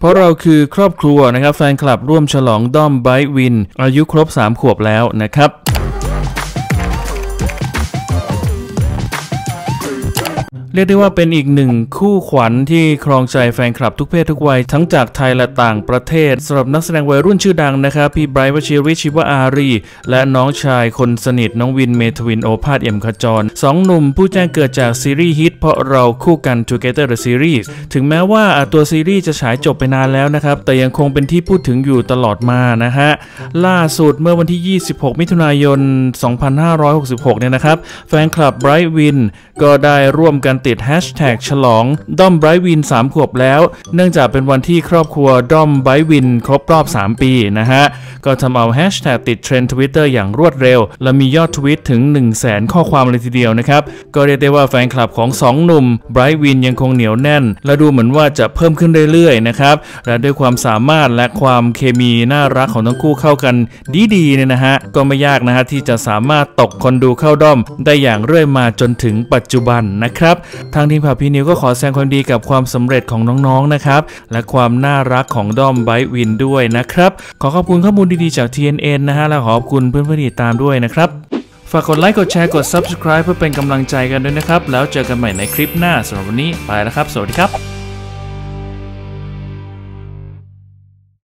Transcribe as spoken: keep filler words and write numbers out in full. เพราะเราคือครอบครัวนะครับแฟนคลับร่วมฉลองด้อมไบท์วินอายุครบสามขวบแล้วนะครับเรียกได้ว่าเป็นอีกหนึ่งคู่ขวัญที่ครองใจแฟนคลับทุกเพศทุกวัยทั้งจากไทยและต่างประเทศสำหรับนักแสดงวัยรุ่นชื่อดังนะครับพี่ไบรท์ วชิริต ชิวอารีและน้องชายคนสนิทน้องวิน เมธวิน โอภาส เอี่ยมขจรสองหนุ่มผู้แจ้งเกิดจากซีรีส์ฮิตเพราะเราคู่กัน Together The Series ถึงแม้ว่าตัวซีรีส์จะฉายจบไปนานแล้วนะครับแต่ยังคงเป็นที่พูดถึงอยู่ตลอดมานะฮะล่าสุดเมื่อวันที่ยี่สิบหกมิถุนายนสองพันห้าร้อยหกสิบหกเนี่ยนะครับแฟนคลับไบรท์วินก็ได้ร่วมกันติดแฮชแท็กฉลองด้อมไบรท์วินสามขวบแล้วเนื่องจากเป็นวันที่ครอบครัวด้อมไบรท์วินครบรอบสามปีนะฮะก็ทำเอาแฮชแท็กติดเทรนด์ Twitter อย่างรวดเร็วและมียอดทวิตถึง หนึ่งแสน ข้อความเลยทีเดียวนะครับก็เรียกได้ว่าแฟนคลับของสองหนุ่มไบรท์วินยังคงเหนียวแน่นและดูเหมือนว่าจะเพิ่มขึ้นเรื่อยๆนะครับและด้วยความสามารถและความเคมีน่ารักของทั้งคู่เข้ากันดีๆเนี่ยนะฮะก็ไม่ยากนะฮะที่จะสามารถตกคนดูเข้าด้อมได้อย่างเรื่อยมาจนถึงปัจจุบันนะครับทางทีมข่าวพี่นิวก็ขอแสดงความดีกับความสำเร็จของน้องๆนะครับและความน่ารักของด้อมไบท์วินด้วยนะครับขอขอบคุณข้อมูลดีๆจาก ที เอ็น เอ็น นะฮะและขอบคุณเพื่อนๆที่ติดตามด้วยนะครับฝากกดไลค์กดแชร์กด ซับสไครบ์ เพื่อเป็นกำลังใจกันด้วยนะครับแล้วเจอกันใหม่ในคลิปหน้าสำหรับวันนี้ไปแล้วครับสวัสดีครับ